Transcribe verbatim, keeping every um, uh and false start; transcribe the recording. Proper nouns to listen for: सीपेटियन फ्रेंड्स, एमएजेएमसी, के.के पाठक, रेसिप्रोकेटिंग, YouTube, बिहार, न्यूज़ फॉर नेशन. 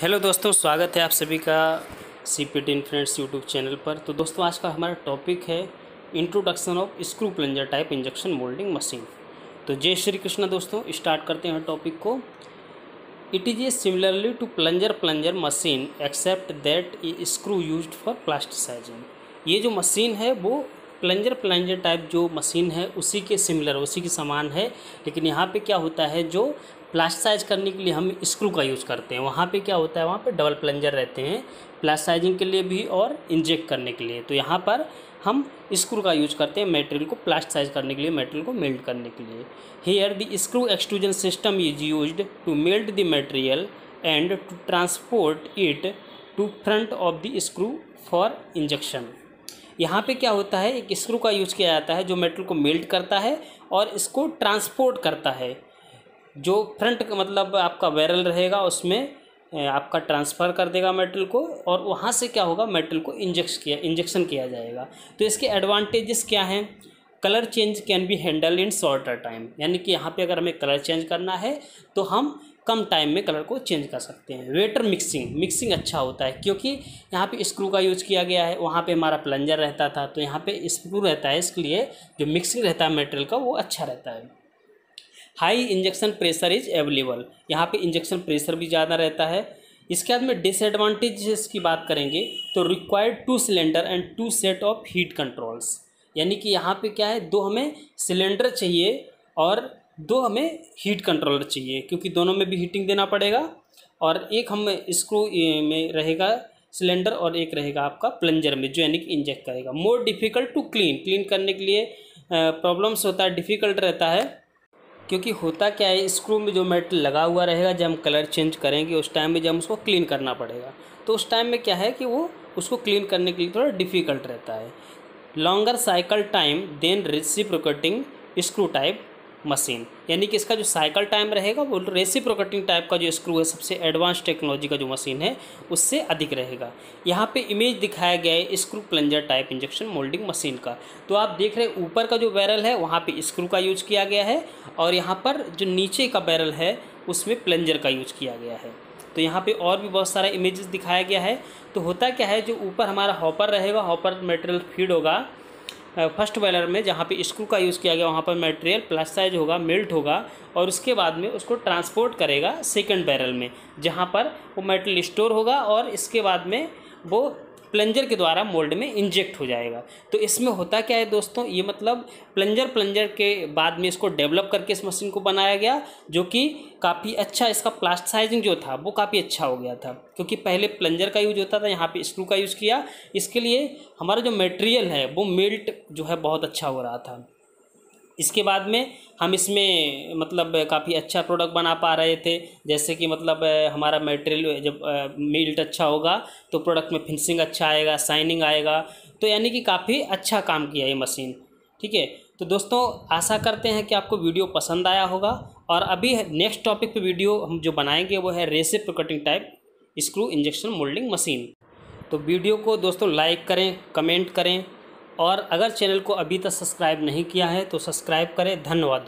Hello दोस्तों, स्वागत है आप सभी का सीपेटियन फ्रेंड्स यूट्यूब चैनल पर। तो दोस्तों, आज का हमारा टॉपिक है introduction of screw plunger type injection moulding machine. तो जय श्री कृष्णा दोस्तों, स्टार्ट करते हैं टॉपिक को। It is a similarly to plunger plunger machine except that a screw used for plasticising. ये जो मशीन है वो प्लंजर प्लंजर टाइप जो मशीन है उसी के सिमिलर, उसी के समान है, लेकिन यहाँ पे क्या होता है, जो प्लास्टिसाइज करने के लिए हम स्क्रू का यूज़ करते हैं, वहाँ पे क्या होता है, वहाँ पे डबल प्लंजर रहते हैं प्लास्टिसाइजिंग के लिए भी और इंजेक्ट करने के लिए। तो यहाँ पर हम स्क्रू का यूज करते हैं मेटेरियल को प्लास्टिसाइज करने के लिए, मेटेरियल को मेल्ट करने के लिए। Here the screw extrusion system is used to melt the material and to transport it to front of the screw for injection. यहाँ पे क्या होता है, एक स्क्रू का यूज़ किया जाता है जो मेटल को मेल्ट करता है और इसको ट्रांसपोर्ट करता है। जो फ्रंट का मतलब आपका बैरल रहेगा उसमें आपका ट्रांसफ़र कर देगा मेटल को, और वहाँ से क्या होगा, मेटल को इंजेक्ट किया इंजेक्शन किया जाएगा। तो इसके एडवांटेजेस क्या हैं, colour change can be handle in shorter time, यानी कि यहाँ पे अगर हमें कलर चेंज करना है तो हम कम टाइम में कलर को चेंज कर सकते हैं। वेटर मिक्सिंग मिक्सिंग अच्छा होता है क्योंकि यहाँ पे स्क्रू का यूज़ किया गया है, वहाँ पे हमारा प्लंजर रहता था तो यहाँ पे स्क्रू रहता है, इसलिए जो मिक्सिंग रहता है मटेरियल का वो अच्छा रहता है। High injection pressure is available, यहाँ पे इंजेक्शन प्रेशर भी ज़्यादा रहता है। इसके बाद में डिसएडवांटेजेस की बात करेंगे तो required two cylinder and two set of heat controls, यानी कि यहाँ पे क्या है, दो हमें सिलेंडर चाहिए और दो हमें हीट कंट्रोलर चाहिए, क्योंकि दोनों में भी हीटिंग देना पड़ेगा। और एक हम स्क्रू में रहेगा सिलेंडर और एक रहेगा आपका प्लंजर में जो यानी कि इंजेक्ट करेगा। More difficult to clean, clean करने के लिए प्रॉब्लम्स होता है, डिफ़िकल्ट रहता है, क्योंकि होता क्या है, स्क्रू में जो मेटल लगा हुआ रहेगा जब हम कलर चेंज करेंगे उस टाइम में जब हम उसको क्लीन करना पड़ेगा तो उस टाइम में क्या है कि वो उसको क्लीन करने के लिए थोड़ा डिफ़िकल्ट रहता है। Longer cycle time than रेसिप्रोकेटिंग screw type machine, यानी कि इसका जो साइकिल टाइम रहेगा वो रेसिप्रोकेटिंग टाइप का जो स्क्रू है, सबसे एडवांस टेक्नोलॉजी का जो मशीन है, उससे अधिक रहेगा। यहाँ पे इमेज दिखाया गया है screw plunger type injection moulding machine का। तो आप देख रहे हैं ऊपर का जो बैरल है वहाँ पे स्क्रू का यूज किया गया है और यहाँ पर जो नीचे का बैरल है उसमें प्लंजर का यूज किया गया है। तो यहाँ पे और भी बहुत सारा इमेजेस दिखाया गया है। तो होता क्या है, जो ऊपर हमारा हॉपर रहेगा, हॉपर मटेरियल फीड होगा फर्स्ट बैरल में, जहाँ पे स्क्रू का यूज़ किया गया वहाँ पर मटेरियल प्लास्टिसाइज होगा, मेल्ट होगा और उसके बाद में उसको ट्रांसपोर्ट करेगा सेकंड बैरल में, जहाँ पर वो मटेरियल स्टोर होगा और इसके बाद में वो प्लंजर के द्वारा मोल्ड में इंजेक्ट हो जाएगा। तो इसमें होता क्या है दोस्तों, ये मतलब प्लंजर प्लंजर के बाद में इसको डेवलप करके इस मशीन को बनाया गया, जो कि काफ़ी अच्छा, इसका प्लास्टिसाइजिंग जो था वो काफ़ी अच्छा हो गया था, क्योंकि पहले प्लंजर का यूज होता था, यहाँ पे स्क्रू का यूज़ किया, इसके लिए हमारा जो मटेरियल है वो मेल्ट जो है बहुत अच्छा हो रहा था। इसके बाद में हम इसमें मतलब काफ़ी अच्छा प्रोडक्ट बना पा रहे थे, जैसे कि मतलब हमारा मटेरियल जब मेल्ट अच्छा होगा तो प्रोडक्ट में फिनिशिंग अच्छा आएगा, शाइनिंग आएगा, तो यानी कि काफ़ी अच्छा काम किया ये मशीन। ठीक है, तो दोस्तों आशा करते हैं कि आपको वीडियो पसंद आया होगा। और अभी नेक्स्ट टॉपिक पे वीडियो हम जो बनाएंगे वो है रेसिप्रोकेटिंग type screw injection moulding machine. तो वीडियो को दोस्तों लाइक करें, कमेंट करें और अगर चैनल को अभी तक सब्सक्राइब नहीं किया है तो सब्सक्राइब करें। धन्यवाद।